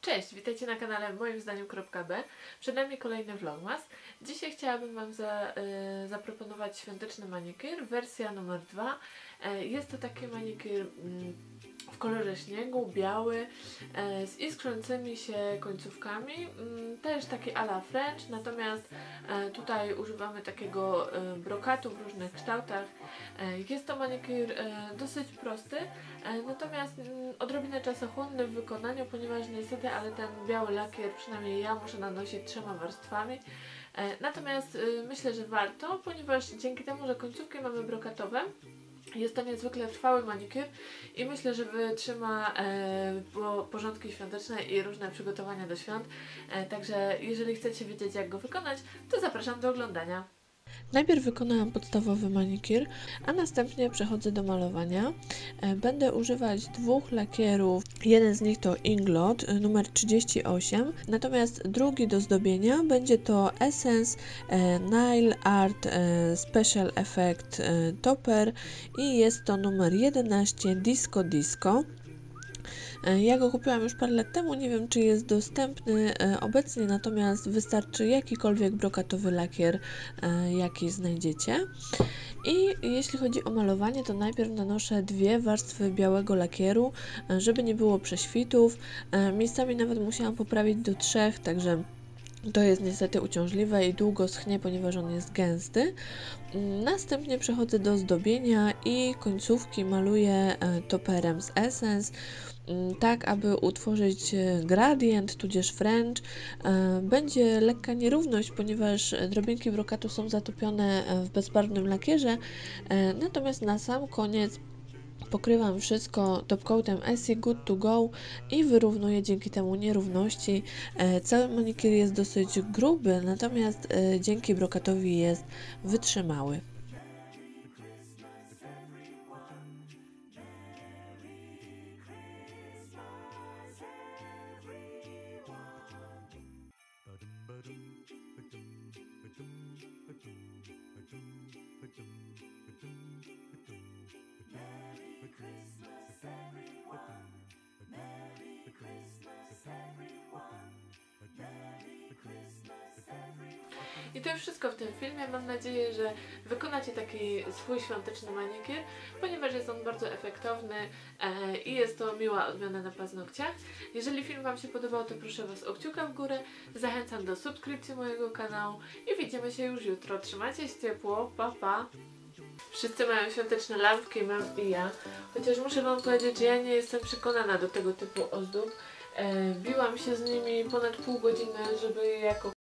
Cześć, witajcie na kanale Moim Zdaniu Kropka B. Przed nami kolejny vlogmas. Dzisiaj chciałabym Wam zaproponować świąteczny manikier, wersja numer 2. Jest to taki manikier w kolorze śniegu, biały, z iskrzącymi się końcówkami, też taki à la French, natomiast tutaj używamy takiego brokatu w różnych kształtach. Jest to manikier dosyć prosty, natomiast odrobinę czasochłonny w wykonaniu, ponieważ niestety, ale ten biały lakier, przynajmniej ja, muszę nanosić 3 warstwami. Natomiast myślę, że warto, ponieważ dzięki temu, że końcówki mamy brokatowe, jest to niezwykle trwały manikier i myślę, że wytrzyma porządki świąteczne i różne przygotowania do świąt. Także jeżeli chcecie wiedzieć, jak go wykonać, to zapraszam do oglądania. Najpierw wykonałam podstawowy manikier, a następnie przechodzę do malowania. Będę używać 2 lakierów, jeden z nich to Inglot numer 38, natomiast drugi do zdobienia będzie to Essence Nail Art Special Effect Topper i jest to numer 11 Disco Disco. Ja go kupiłam już parę lat temu, nie wiem, czy jest dostępny obecnie, natomiast wystarczy jakikolwiek brokatowy lakier, jaki znajdziecie. I jeśli chodzi o malowanie, to najpierw nanoszę 2 warstwy białego lakieru, żeby nie było prześwitów. Miejscami nawet musiałam poprawić do 3, także to jest niestety uciążliwe i długo schnie, ponieważ on jest gęsty. Następnie przechodzę do zdobienia i końcówki maluję toperem z Essence, tak aby utworzyć gradient, tudzież French. Będzie lekka nierówność, ponieważ drobinki brokatu są zatopione w bezbarwnym lakierze, natomiast na sam koniec pokrywam wszystko top coatem Essie Good to Go i wyrównuję dzięki temu nierówności. Cały manikier jest dosyć gruby, natomiast dzięki brokatowi jest wytrzymały. I to już wszystko w tym filmie. Mam nadzieję, że wykonacie taki swój świąteczny manikier, ponieważ jest on bardzo efektowny i jest to miła odmiana na paznokciach. Jeżeli film Wam się podobał, to proszę Was o kciuka w górę. Zachęcam do subskrypcji mojego kanału i widzimy się już jutro. Trzymajcie się ciepło, pa pa! Wszyscy mają świąteczne lampki, mam i ja. Chociaż muszę Wam powiedzieć, że ja nie jestem przekonana do tego typu ozdób. Biłam się z nimi ponad pół godziny, żeby je jako